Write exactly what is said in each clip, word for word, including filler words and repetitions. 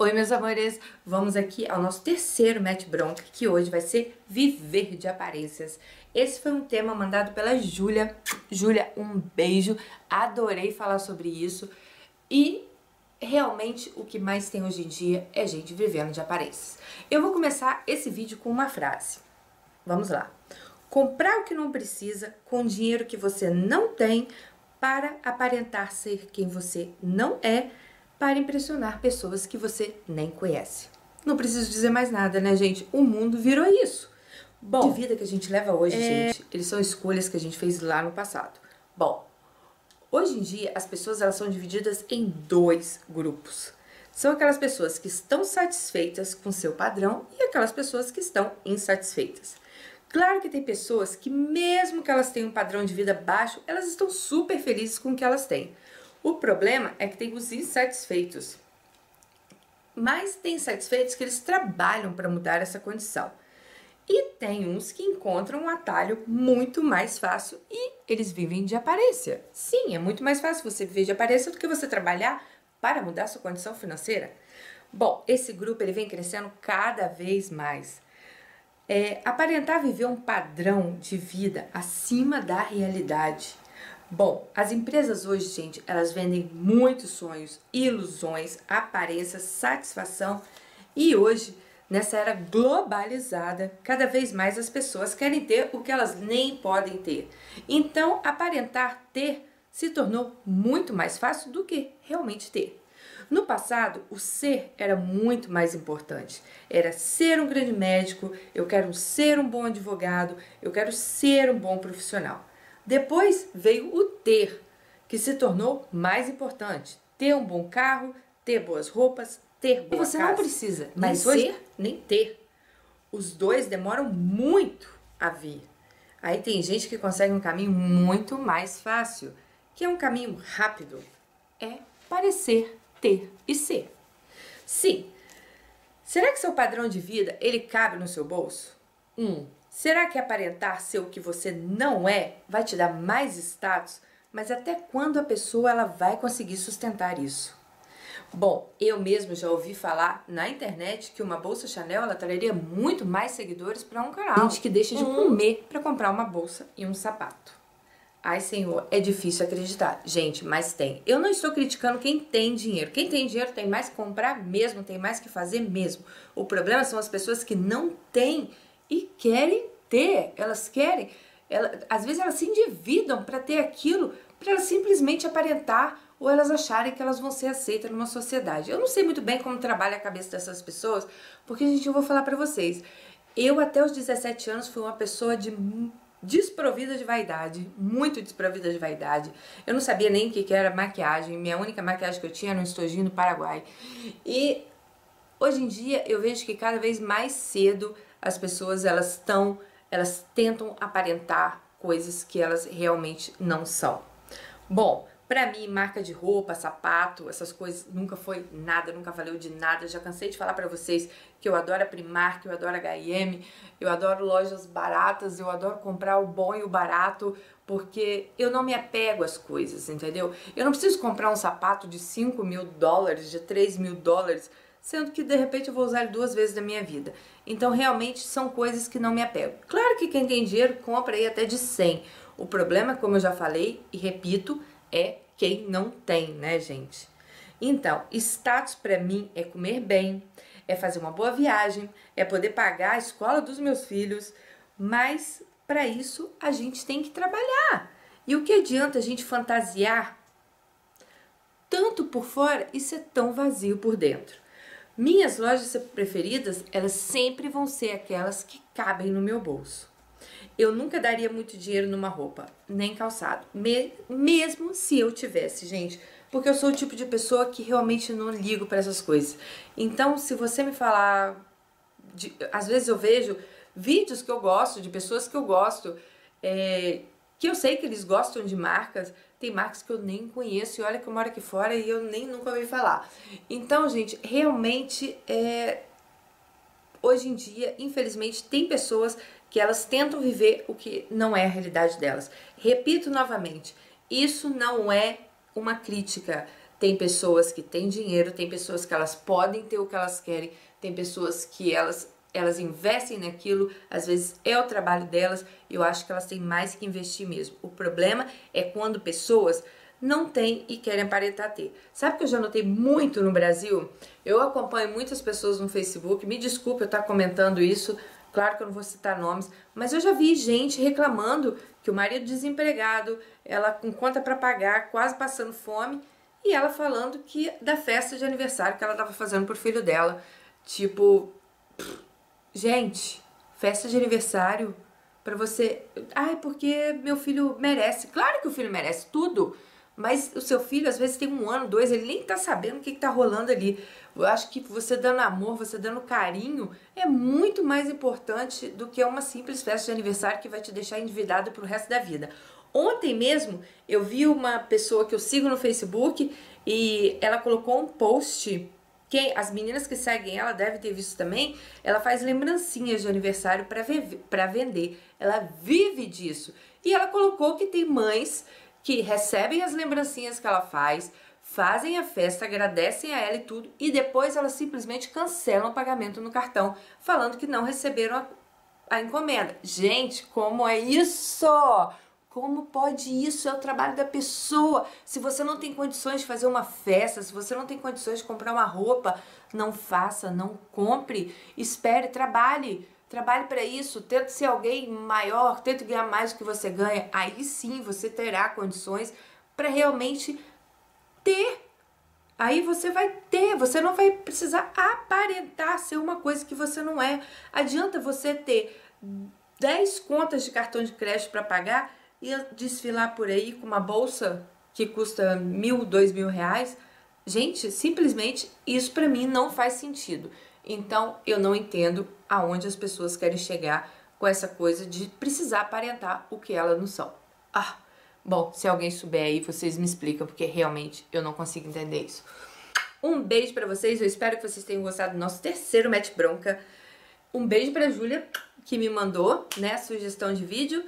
Oi, meus amores, vamos aqui ao nosso terceiro Mete Bronca, que hoje vai ser viver de aparências. Esse foi um tema mandado pela Júlia. Júlia, um beijo, adorei falar sobre isso. E realmente o que mais tem hoje em dia é gente vivendo de aparências. Eu vou começar esse vídeo com uma frase. Vamos lá. Comprar o que não precisa com dinheiro que você não tem para aparentar ser quem você não é, para impressionar pessoas que você nem conhece. Não preciso dizer mais nada, né, gente? O mundo virou isso. Bom, a vida que a gente leva hoje, é... gente, eles são escolhas que a gente fez lá no passado. Bom, hoje em dia, as pessoas elas são divididas em dois grupos. São aquelas pessoas que estão satisfeitas com seu padrão e aquelas pessoas que estão insatisfeitas. Claro que tem pessoas que, mesmo que elas tenham um padrão de vida baixo, elas estão super felizes com o que elas têm. O problema é que tem os insatisfeitos, mas tem insatisfeitos que eles trabalham para mudar essa condição. E tem uns que encontram um atalho muito mais fácil e eles vivem de aparência. Sim, é muito mais fácil você viver de aparência do que você trabalhar para mudar sua condição financeira. Bom, esse grupo ele vem crescendo cada vez mais. É, aparentar viver um padrão de vida acima da realidade. Bom, as empresas hoje, gente, elas vendem muitos sonhos, ilusões, aparências, satisfação. E hoje, nessa era globalizada, cada vez mais as pessoas querem ter o que elas nem podem ter. Então, aparentar ter se tornou muito mais fácil do que realmente ter. No passado, o ser era muito mais importante. Era ser um grande médico, eu quero ser um bom advogado, eu quero ser um bom profissional. Depois veio o ter, que se tornou mais importante. Ter um bom carro, ter boas roupas, ter boa casa. Você não precisa nem ser, nem ter. Os dois demoram muito a vir. Aí tem gente que consegue um caminho muito mais fácil, que é um caminho rápido. É parecer, ter e ser. Sim. Será que seu padrão de vida, ele cabe no seu bolso? Hum. Será que aparentar ser o que você não é vai te dar mais status? Mas até quando a pessoa ela vai conseguir sustentar isso? Bom, eu mesmo já ouvi falar na internet que uma bolsa Chanel ela traria muito mais seguidores para um canal. Gente que deixa de comer para comprar uma bolsa e um sapato. Ai, senhor, é difícil acreditar. Gente, mas tem. Eu não estou criticando quem tem dinheiro. Quem tem dinheiro tem mais que comprar mesmo, tem mais que fazer mesmo. O problema são as pessoas que não têm e querem ter, elas querem, ela, às vezes elas se endividam para ter aquilo, para elas simplesmente aparentar ou elas acharem que elas vão ser aceitas numa sociedade. Eu não sei muito bem como trabalha a cabeça dessas pessoas, porque, gente, eu vou falar para vocês, eu até os dezessete anos fui uma pessoa de, desprovida de vaidade, muito desprovida de vaidade. Eu não sabia nem o que, que era maquiagem, minha única maquiagem que eu tinha era um estojinho no Paraguai. E hoje em dia eu vejo que cada vez mais cedo as pessoas elas estão, elas tentam aparentar coisas que elas realmente não são. Bom, pra mim, marca de roupa, sapato, essas coisas nunca foi nada, nunca valeu de nada. Já cansei de falar pra vocês que eu adoro a Primark, eu adoro a agá e eme, eu adoro lojas baratas, eu adoro comprar o bom e o barato, porque eu não me apego às coisas, entendeu? Eu não preciso comprar um sapato de cinco mil dólares, de três mil dólares, sendo que de repente eu vou usar ele duas vezes na minha vida. Então realmente são coisas que não me apego. Claro que quem tem dinheiro compra aí até de cem. O problema, como eu já falei e repito, é quem não tem, né, gente? Então, status pra mim é comer bem, é fazer uma boa viagem, é poder pagar a escola dos meus filhos, mas pra isso a gente tem que trabalhar. E o que adianta a gente fantasiar tanto por fora e ser tão vazio por dentro? Minhas lojas preferidas, elas sempre vão ser aquelas que cabem no meu bolso. Eu nunca daria muito dinheiro numa roupa, nem calçado, me mesmo se eu tivesse, gente. Porque eu sou o tipo de pessoa que realmente não ligo para essas coisas. Então, se você me falar... De, às vezes eu vejo vídeos que eu gosto, de pessoas que eu gosto, é, que eu sei que eles gostam de marcas... Tem marcas que eu nem conheço e olha que eu moro aqui fora e eu nem nunca ouvi falar. Então, gente, realmente, é... hoje em dia, infelizmente, tem pessoas que elas tentam viver o que não é a realidade delas. Repito novamente, isso não é uma crítica. Tem pessoas que têm dinheiro, tem pessoas que elas podem ter o que elas querem, tem pessoas que elas, elas investem naquilo, às vezes é o trabalho delas, e eu acho que elas têm mais que investir mesmo. O problema é quando pessoas não têm e querem aparentar ter. Sabe que eu já notei muito no Brasil? Eu acompanho muitas pessoas no Facebook, me desculpe eu estar comentando isso, claro que eu não vou citar nomes, mas eu já vi gente reclamando que o marido desempregado, ela com conta para pagar, quase passando fome, e ela falando que da festa de aniversário que ela tava fazendo pro filho dela. Tipo, gente, festa de aniversário pra você... Ai, porque meu filho merece. Claro que o filho merece tudo, mas o seu filho às vezes tem um ano, dois, ele nem tá sabendo o que que tá rolando ali. Eu acho que você dando amor, você dando carinho, é muito mais importante do que uma simples festa de aniversário que vai te deixar endividado pro resto da vida. Ontem mesmo eu vi uma pessoa que eu sigo no Facebook e ela colocou um post, que as meninas que seguem ela devem ter visto também, ela faz lembrancinhas de aniversário para vender, ela vive disso. E ela colocou que tem mães que recebem as lembrancinhas que ela faz, fazem a festa, agradecem a ela e tudo, e depois elas simplesmente cancelam o pagamento no cartão, falando que não receberam a, a encomenda. Gente, como é isso? Como pode isso? É o trabalho da pessoa. Se você não tem condições de fazer uma festa, se você não tem condições de comprar uma roupa, não faça, não compre, espere, trabalhe. Trabalhe para isso, tente ser alguém maior, tente ganhar mais do que você ganha. Aí sim você terá condições para realmente ter. Aí você vai ter, você não vai precisar aparentar ser uma coisa que você não é. Adianta você ter dez contas de cartão de crédito para pagar e desfilar por aí com uma bolsa que custa mil, dois mil reais. Gente, simplesmente isso pra mim não faz sentido. Então eu não entendo aonde as pessoas querem chegar com essa coisa de precisar aparentar o que elas não são. Ah, bom, se alguém souber aí, vocês me explicam, porque realmente eu não consigo entender isso. Um beijo pra vocês, eu espero que vocês tenham gostado do nosso terceiro Mete Bronca. Um beijo pra Júlia, que me mandou, né, a sugestão de vídeo.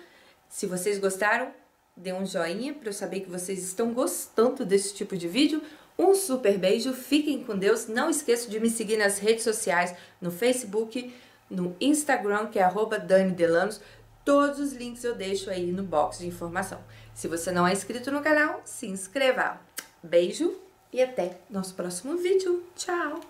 Se vocês gostaram, dê um joinha para eu saber que vocês estão gostando desse tipo de vídeo. Um super beijo, fiquem com Deus. Não esqueçam de me seguir nas redes sociais, no Facebook, no Instagram, que é arroba Dani Delanos. Todos os links eu deixo aí no box de informação. Se você não é inscrito no canal, se inscreva. Beijo e até nosso próximo vídeo. Tchau!